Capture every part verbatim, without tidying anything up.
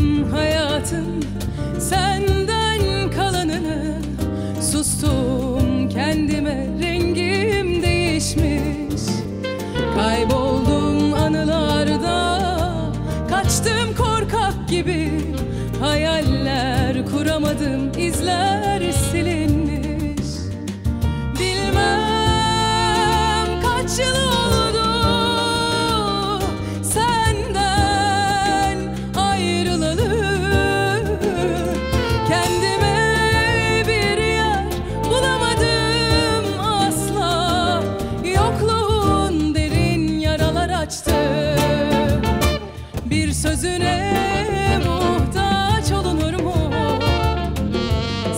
Aldım hayatım senden kalanını, sustum kendime, rengim değişmiş. Kayboldum anılarda, kaçtım korkak gibi, hayaller kuramadım, izler silinmiş. Bilmem kaç yıl oldu senden ayrılalı, kendime bir yer bulamadım asla, yokluğun derin yaralar açtı. Bir sözüne muhtaç olunur mu?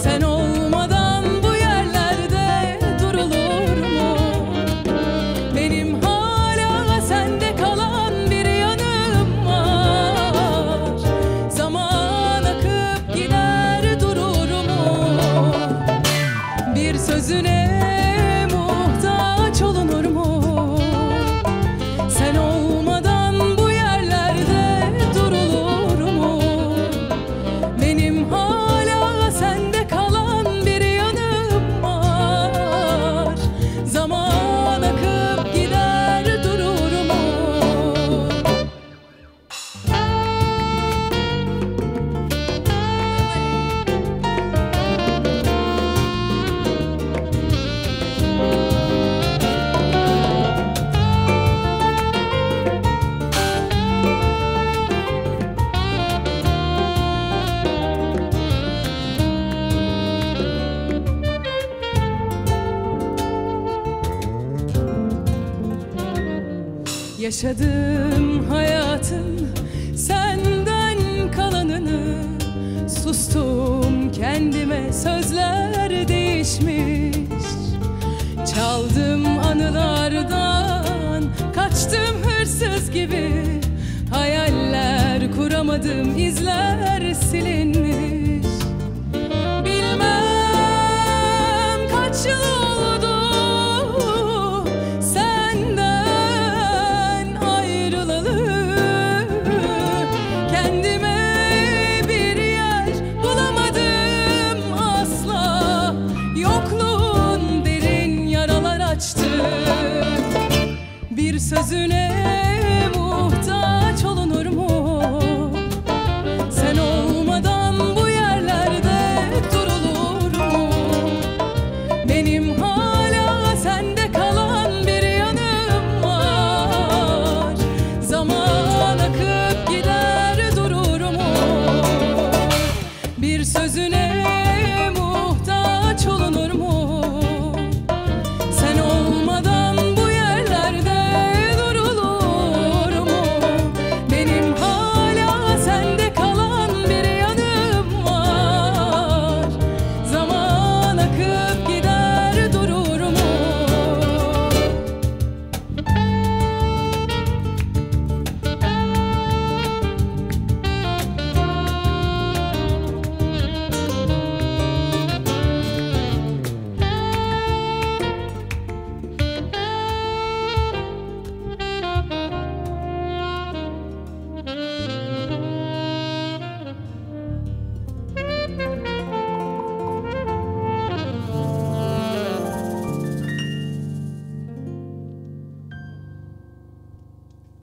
Sen olmadan bu yerlerde durulur mu? Benim hala sende kalan bir yanım var. Zaman akıp gider, durur mu? Bir sözüne muhtaç olunur mu? Sen olmadan yaşadım hayatın senden kalanını, sustum kendime, sözler değişmiş. Çaldım anılardan, kaçtım hırsız gibi, hayaller kuramadım, izler